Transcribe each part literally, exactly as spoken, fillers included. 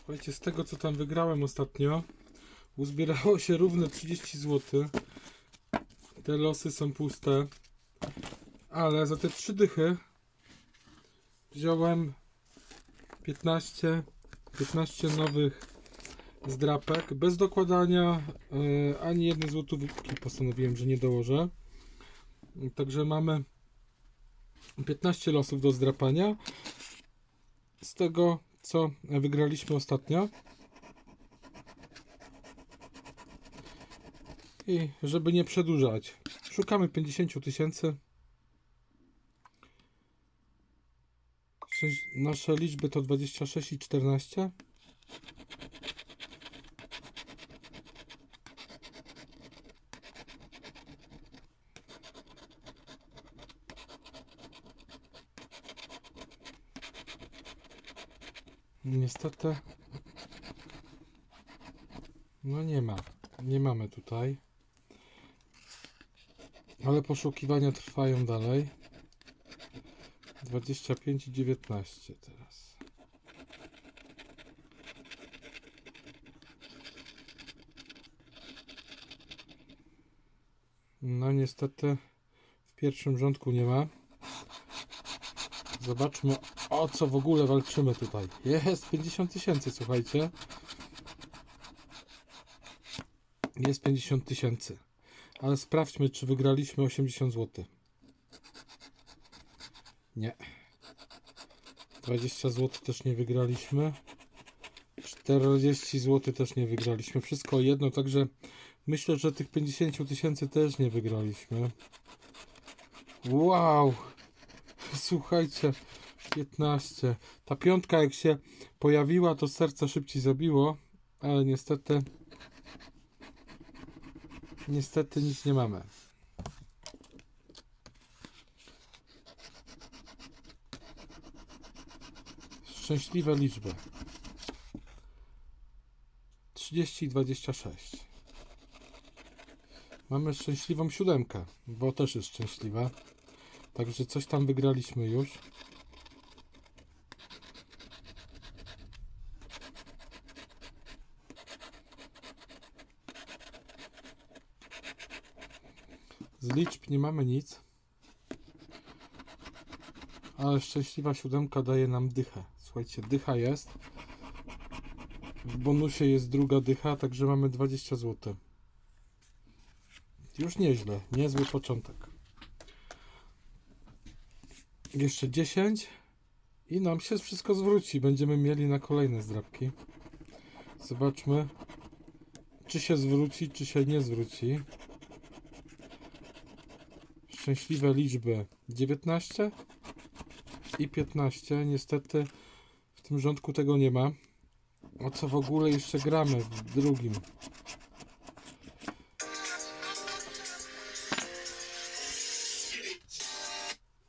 Słuchajcie, z tego co tam wygrałem ostatnio, uzbierało się równo trzydzieści złotych. Te losy są puste, ale za te trzy dychy wziąłem piętnaście nowych zdrapek, bez dokładania yy, ani jednej złotówki postanowiłem, że nie dołożę. Także mamy piętnaście losów do zdrapania z tego co wygraliśmy ostatnio. I żeby nie przedłużać, szukamy pięćdziesięciu tysięcy. Nasze liczby to dwadzieścia sześć i czternaście. Niestety no nie ma, nie mamy tutaj, ale poszukiwania trwają dalej. Dwadzieścia pięć i dziewiętnaście teraz. No niestety w pierwszym rządku nie ma. Zobaczmy, o co w ogóle walczymy tutaj. Jest pięćdziesiąt tysięcy, słuchajcie. Jest pięćdziesiąt tysięcy. Ale sprawdźmy, czy wygraliśmy osiemdziesiąt złotych. Nie. dwadzieścia złotych też nie wygraliśmy. czterdzieści złotych też nie wygraliśmy. Wszystko jedno, także myślę, że tych pięćdziesiąt tysięcy też nie wygraliśmy. Wow! Słuchajcie, piętnaście. Ta piątka jak się pojawiła, to serce szybciej zabiło, ale niestety niestety nic nie mamy. Szczęśliwe liczby. trzydzieści i dwadzieścia sześć. Mamy szczęśliwą siódemkę, bo też jest szczęśliwa. Także coś tam wygraliśmy już. Z liczb nie mamy nic. Ale szczęśliwa siódemka daje nam dychę. Słuchajcie, dycha jest. W bonusie jest druga dycha, także mamy dwadzieścia złotych. Już nieźle, niezły początek. Jeszcze dziesięć i nam się wszystko zwróci. Będziemy mieli na kolejne zdrapki. Zobaczmy, czy się zwróci, czy się nie zwróci. Szczęśliwe liczby dziewiętnaście i piętnaście. Niestety w tym rządku tego nie ma. O co w ogóle jeszcze gramy w drugim?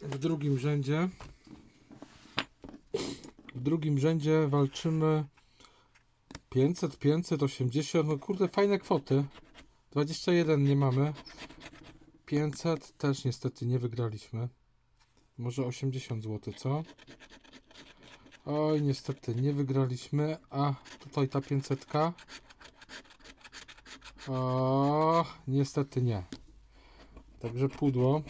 W drugim rzędzie w drugim rzędzie walczymy pięćset, pięćset osiemdziesiąt, no kurde, fajne kwoty. Dwadzieścia jeden nie mamy, pięćset też niestety nie wygraliśmy. Może osiemdziesiąt złotych, co? Oj, niestety nie wygraliśmy. A tutaj ta pięćsetka, o, niestety nie. Także pudło.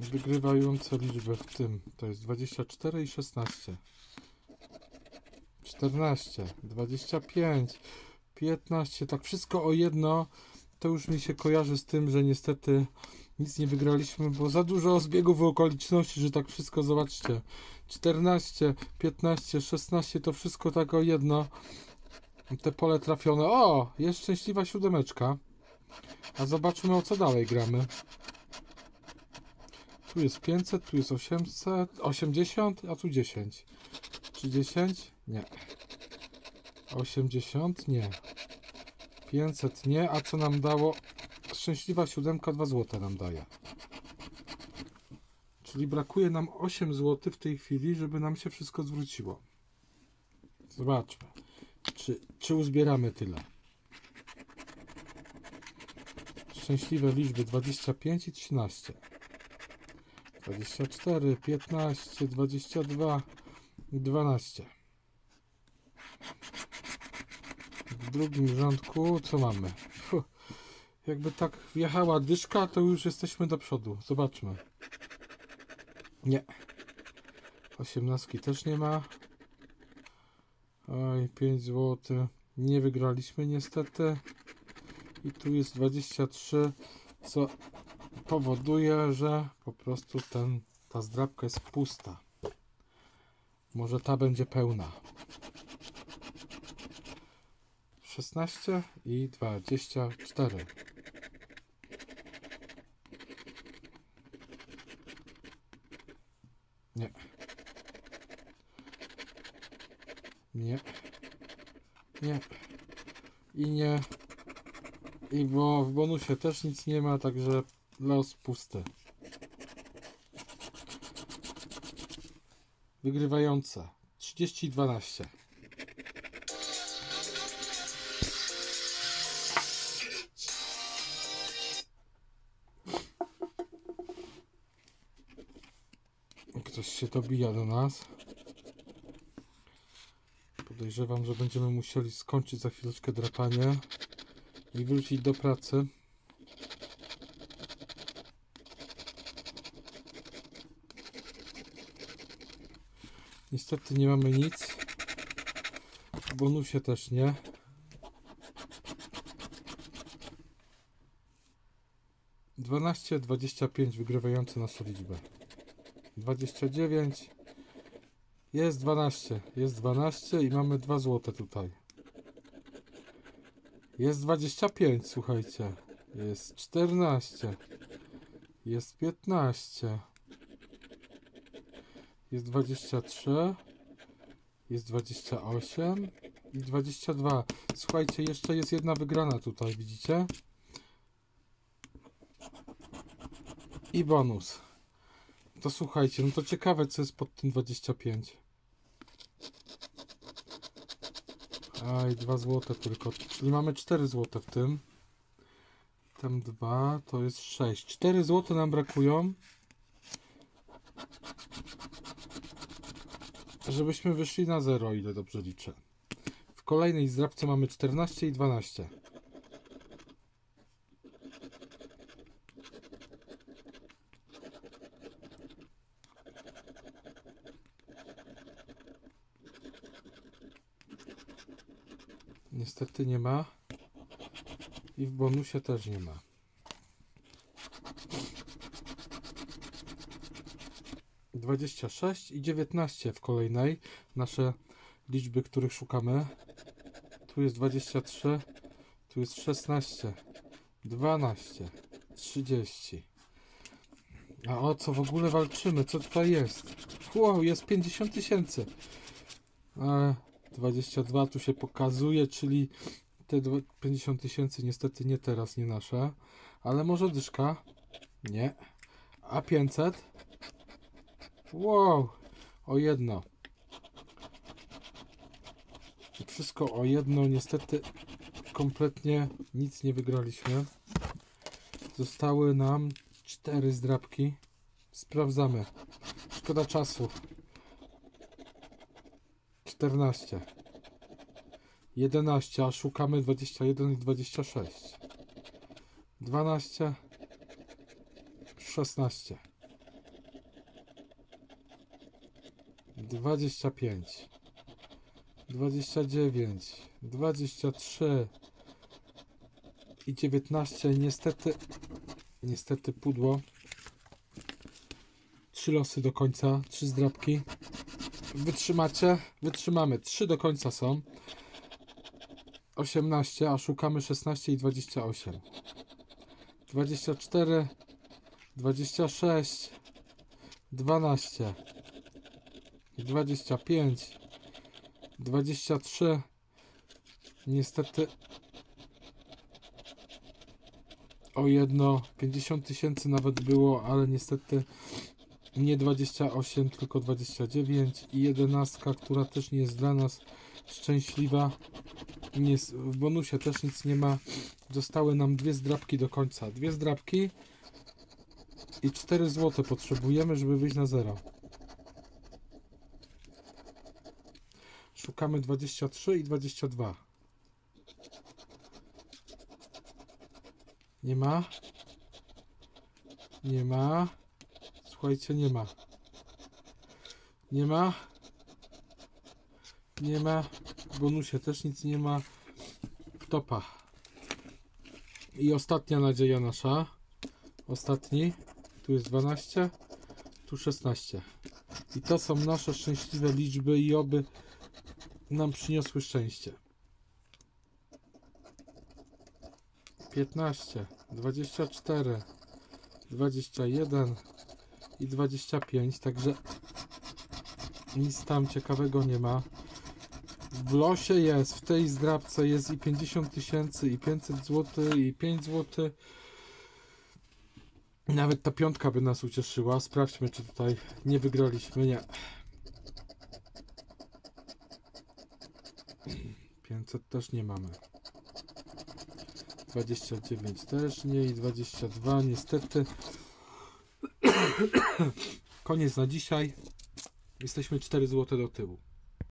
Wygrywające liczby w tym to jest dwadzieścia cztery i szesnaście, czternaście, dwadzieścia pięć, piętnaście, tak wszystko o jedno. To już mi się kojarzy z tym, że niestety nic nie wygraliśmy, bo za dużo zbiegów okoliczności, że tak wszystko, zobaczcie, czternaście, piętnaście, szesnaście, to wszystko tak o jedno. Te pole trafione, o, jest szczęśliwa siódemeczka. A zobaczmy, o co dalej gramy. Tu jest pięćset, tu jest osiemset, osiemdziesiąt, a tu dziesięć. Czy dziesięć? Nie. osiemdziesiąt? Nie. pięćset? Nie. A co nam dało? Szczęśliwa siódemka, dwa złote nam daje. Czyli brakuje nam osiem złotych w tej chwili, żeby nam się wszystko zwróciło. Zobaczmy, czy, czy uzbieramy tyle. Szczęśliwe liczby dwadzieścia pięć i trzynaście. dwadzieścia cztery, piętnaście, dwadzieścia dwa, dwanaście. W drugim rządku co mamy? Fuh. Jakby tak wjechała dyszka, to już jesteśmy do przodu. Zobaczmy. Nie. osiemnastki też nie ma. Oj, pięć złotych. Nie wygraliśmy niestety. I tu jest dwadzieścia trzy, co powoduje, że po prostu ten, ta zdrabka jest pusta. Może ta będzie pełna. szesnaście i dwadzieścia cztery. Nie. Nie. Nie. I nie. I bo w bonusie też nic nie ma, także los pusty. Wygrywające. trzydzieści dwanaście. Ktoś się dobija do nas. Podejrzewam, że będziemy musieli skończyć za chwileczkę drapanie i wrócić do pracy. Niestety nie mamy nic. W bonusie też nie. dwanaście, dwadzieścia pięć wygrywające naszą liczbę. dwadzieścia dziewięć. Jest dwanaście. Jest dwanaście i mamy dwa złote tutaj. Jest dwadzieścia pięć, słuchajcie. Jest czternaście. Jest piętnaście. Jest dwadzieścia trzy. Jest dwadzieścia osiem. I dwadzieścia dwa. Słuchajcie, jeszcze jest jedna wygrana tutaj, widzicie? I bonus. To słuchajcie, no to ciekawe, co jest pod tym dwadzieścia pięć. Aj, dwa złote tylko. Czyli mamy cztery złote w tym. Tam dwa, to jest sześć. cztery złote nam brakują, żebyśmy wyszli na zero, o ile dobrze liczę. W kolejnej zdrabce mamy czternaście i dwanaście. Niestety nie ma. I w bonusie też nie ma. dwadzieścia sześć i dziewiętnaście w kolejnej. Nasze liczby, których szukamy. Tu jest dwadzieścia trzy. Tu jest szesnaście. dwanaście. trzydzieści. A o co w ogóle walczymy? Co tutaj jest? Wow, jest pięćdziesiąt tysięcy. Eee... dwadzieścia dwa tu się pokazuje, czyli te pięćdziesiąt tysięcy niestety nie teraz, nie nasze, ale może dyszka? Nie. A pięćset? Wow, o jedno. Wszystko o jedno, niestety kompletnie nic nie wygraliśmy. Zostały nam cztery zdrabki. Sprawdzamy. Szkoda czasu. czternaście, jedenaście, a szukamy dwadzieścia jeden i dwadzieścia sześć, dwanaście, szesnaście, dwadzieścia pięć, dwadzieścia dziewięć, dwadzieścia trzy i dziewiętnaście, niestety, niestety pudło, trzy losy do końca, trzy zdrabki. Wytrzymacie? Wytrzymamy. trzy do końca są. osiemnaście, a szukamy szesnaście i dwadzieścia osiem. dwadzieścia cztery, dwadzieścia sześć, dwanaście, dwadzieścia pięć, dwadzieścia trzy. Niestety o jedno, pięćdziesiąt tysięcy nawet było, ale niestety nie dwadzieścia osiem, tylko dwadzieścia dziewięć i jedenastka, która też nie jest dla nas szczęśliwa. Nie, w bonusie też nic nie ma. Zostały nam dwie zdrabki do końca. Dwie zdrabki I cztery złote potrzebujemy, żeby wyjść na zero. Szukamy dwadzieścia trzy i dwadzieścia dwa. Nie ma. Nie ma. Słuchajcie, nie ma. Nie ma. Nie ma. W bonusie też nic nie ma. Topa. I ostatnia nadzieja nasza. Ostatni. Tu jest dwanaście. Tu szesnaście. I to są nasze szczęśliwe liczby i oby nam przyniosły szczęście. piętnaście, dwadzieścia cztery, dwadzieścia jeden i dwadzieścia pięć, także nic tam ciekawego nie ma. W losie jest, w tej zdrabce jest i pięćdziesiąt tysięcy, i pięćset złotych, i pięć złotych. Nawet ta piątka by nas ucieszyła. Sprawdźmy, czy tutaj nie wygraliśmy. Nie. pięćset też nie mamy. dwadzieścia dziewięć też nie i dwadzieścia dwa niestety. Koniec na dzisiaj. Jesteśmy cztery złote do tyłu.